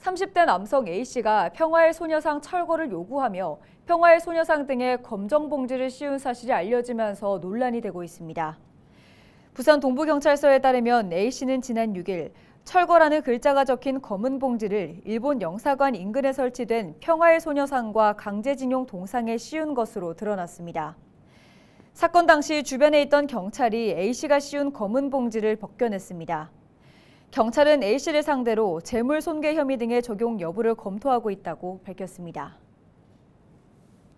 30대 남성 A씨가 평화의 소녀상 철거를 요구하며 평화의 소녀상 등에 검정 봉지를 씌운 사실이 알려지면서 논란이 되고 있습니다. 부산 동부경찰서에 따르면 A씨는 지난 6일 철거라는 글자가 적힌 검은 봉지를 일본 영사관 인근에 설치된 평화의 소녀상과 강제징용 동상에 씌운 것으로 드러났습니다. 사건 당시 주변에 있던 경찰이 A씨가 씌운 검은 봉지를 벗겨냈습니다. 경찰은 A씨를 상대로 재물 손괴 혐의 등의 적용 여부를 검토하고 있다고 밝혔습니다.